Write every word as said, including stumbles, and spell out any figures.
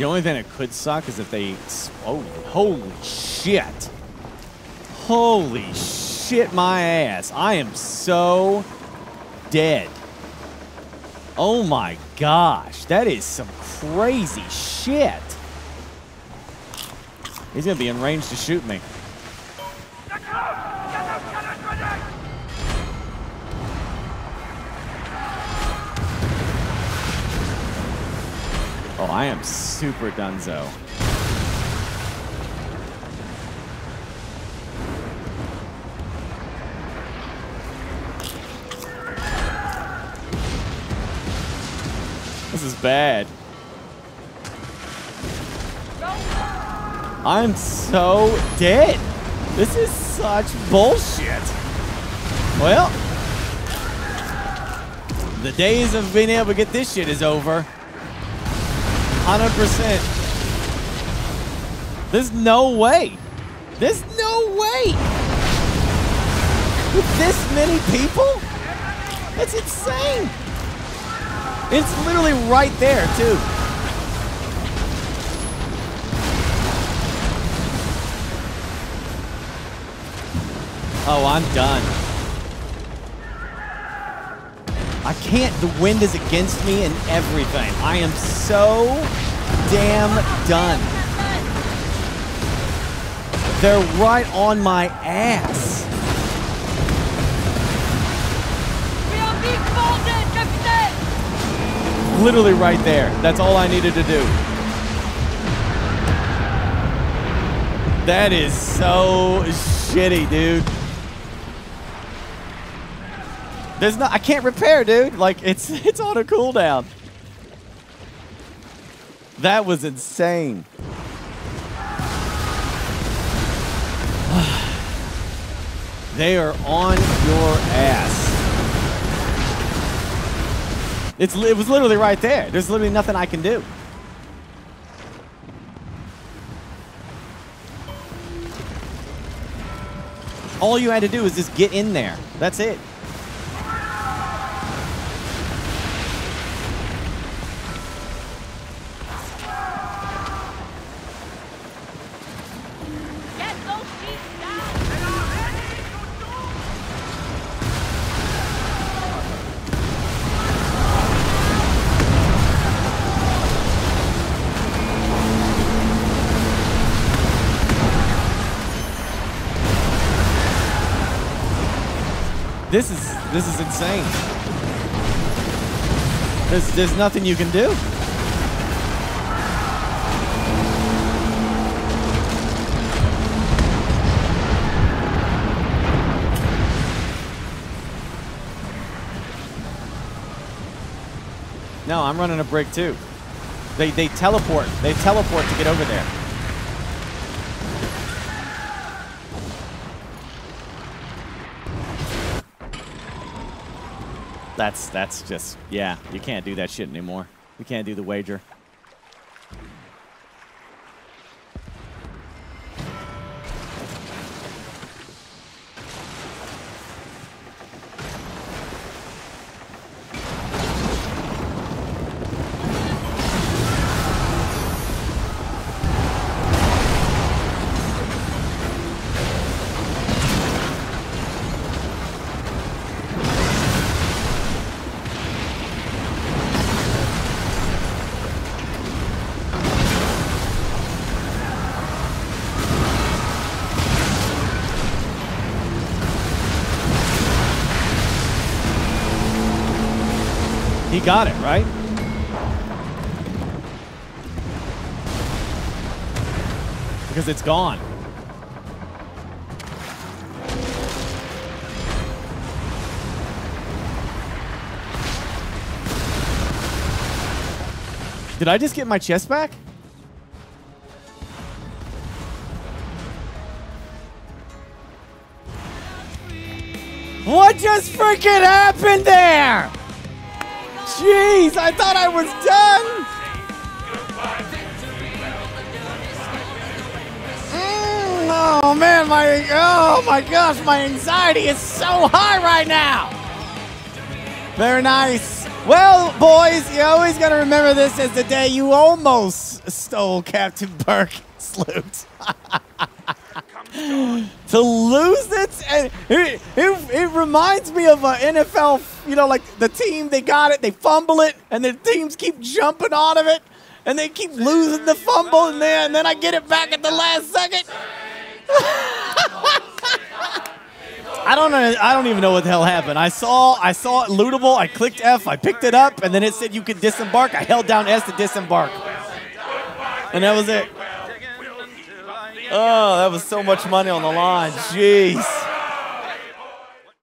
The only thing that could suck is if they... Oh, holy shit. Holy shit my ass. I am so dead. Oh my gosh. That is some crazy shit. He's going to be in range to shoot me. Oh, I am super dunzo. This is bad. I'm so dead. This is such bullshit. Well, the days of being able to get this shit is over. one hundred percent. There's no way. There's no way. With this many people? That's insane. It's literally right there, too. Oh, I'm done. I can't, the wind is against me and everything. I am so damn done. They're right on my ass. We are being folded, Captain! Literally right there. That's all I needed to do. That is so shitty, dude. There's no, I can't repair, dude. Like, it's it's on a cooldown. That was insane. They are on your ass. It's it was literally right there. There's literally nothing I can do. All you had to do is just get in there. That's it. This is, this is insane. There's, there's nothing you can do. No, I'm running a brick too. They, they teleport, they teleport to get over there. That's, that's just, yeah, you can't do that shit anymore. You can't do the wager. He got it, right? Because it's gone. Did I just get my chest back? What just freaking happened there? Jeez, I thought I was done! Mm, oh man, my, oh my gosh, my anxiety is so high right now! Very nice. Well, boys, you always got to remember this as the day you almost stole Captain Burke's loot. To lose it, and it, it, it reminds me of an N F L, you know, like the team, they got it, they fumble it, and the teams keep jumping out of it, and they keep losing the fumble, and then, and then I get it back at the last second. I don't know. I don't even know what the hell happened. I saw, I saw it lootable. I clicked F. I picked it up, and then it said you could disembark. I held down S to disembark, and that was it. Oh, that was so much money on the line. Jeez.